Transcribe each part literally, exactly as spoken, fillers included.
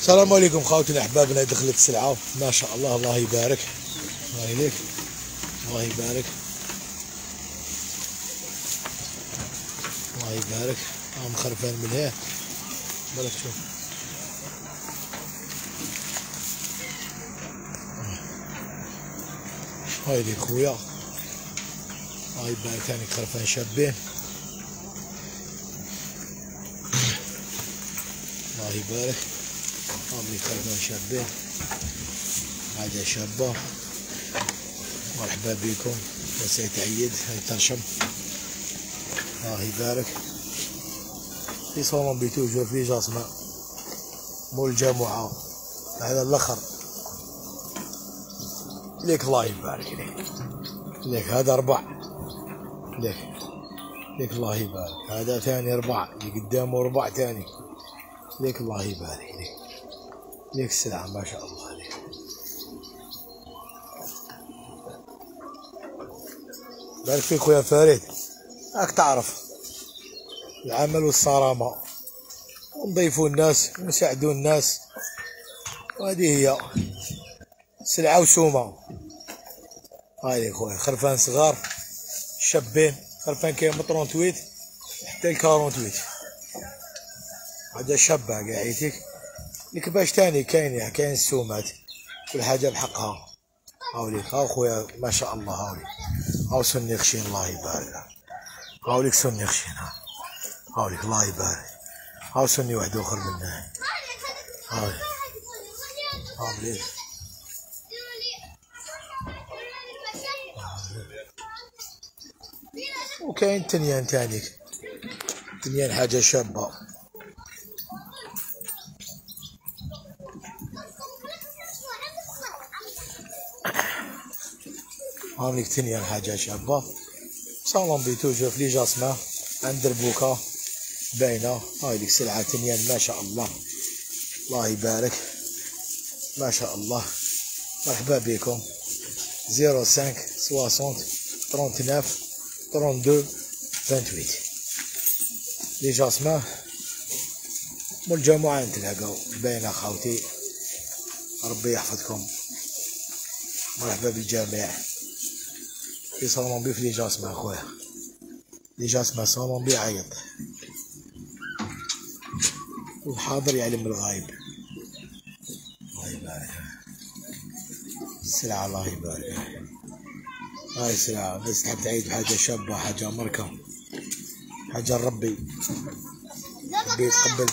السلام عليكم خاوتي احبابنا. دخلت سلعه ما شاء الله، الله يبارك. الله يليك، الله يبارك، الله يبارك. ها مخرفان من هنا بالك، شوف هاي لي خويا، الله يبارك. ثاني خرفان شابين، الله يبارك. هاي خرفان شابين، هذا شابه. مرحبا بكم، وسعيد عيد. هاي ترشم، الله يبارك. في صومون بيتوجور في جاسمه مول الجامعه على الاخر ليك، الله يبارك ليك ليك. هذا ربع ليك ليك، الله يبارك. هذا ثاني ربع اللي قدامه، ربع ثاني ليك، الله يبارك ليك ليك. السلعه ما شاء الله ليك. بارك فيك خويا فريد، راك تعرف العمل والصرامه، ونضيفوا الناس ونساعدوا الناس، وهذه هي سلعه وسومه. هاي خويا خرفان صغار شابين، خرفان كاين من ثمانية وثلاثين حتى ل ثمانية وأربعين. هذا شابه قاعيتك الكباش ثاني كاين، كاين السومات، كل حاجه بحقها. هاوليك ها خويا ما شاء الله. هاوليك هاو سني خشين، الله يبارك. هاوليك سني خشين، هاوليك الله يبارك. هاو سني واحد اخر منه، هاوليك هاوليك وكاين تنيان تانيك، تنيان حاجه شابه. هاوليك تنيان حاجه شابه. صالون بيتوجو في لي جاسمه عند ربوكا باينه. هاوليك سلعه تنيان ما شاء الله، الله يبارك ما شاء الله. مرحبا بكم. صفر خمسة ستين تسعة وثلاثين ثلاثة وعشرين ثمانية وعشرين. لي جاسمه مول الجامعه نتلاقاو باينه خاوتي، ربي يحفظكم. مرحبا بالجميع. في صالون بي في لي جاسمه اخويا، لي جاسمه صالون بي عيط، والحاضر يعلم الغايب. الله يبارك السلعه، الله يبارك. هاي سلعه بس تحب تعيد بحاجه شابه، حاجه مركه، حاجه ربي ربي يتقبل.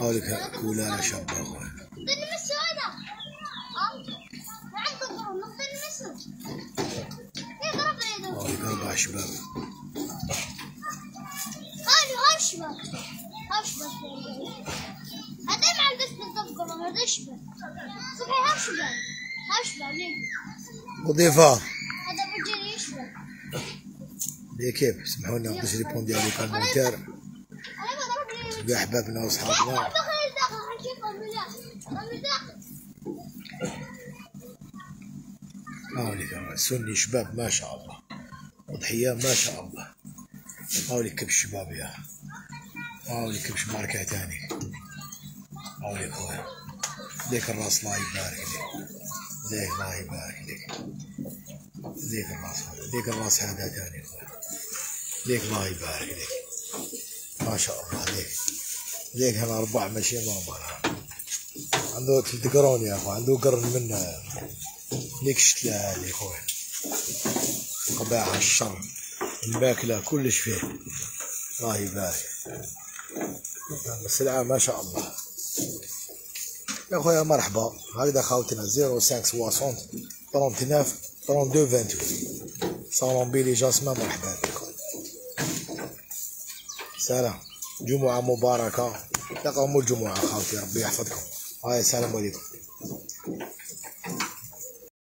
هاوليك كولارة شابة اخويا، هاوليك أربع شباب. شباب هاو شباب، هذا ما عندوش بالضبط، هذا شباب صبحي. هاو شباب هاو شباب وظيفة، هذا مدير شباب. ليكيب سمحوا لنا باش ريبوندي على لي كومونتير يا احبابنا وصحابنا. هاوليك سني شباب ما شاء الله، وضحية ما شاء الله. هاوليك كبش شباب يا، هاوليك كبش ماركة تاني. هاوليك خويا ديك الراس، الله يبارك ليك ليك، الله يبارك ليك ديك الراس، ديك الراس هذا تاني خويا ليك، الله يبارك ليك ما شاء الله ليك ليك. هنا ربع ماشي نورمال، عنده ثلث قرون يا خويا، عنده قرن من ليك. الشتلة هاذي خويا، القباعة، الشر، الماكلة، كلش فيه، الله يبارك. السلعة ما شاء الله يا خويا. مرحبا، هكذا خاوتنا صفر خمسة ستين ثمانية وثلاثين اثنين وثلاثين ثمانية وعشرين. صالون بيلي جاسمة مرحبا بكم. سلام، جمعة مباركة، تلقاو مول الجمعة خاوتي، ربي يحفظكم. هاي السلام عليكم.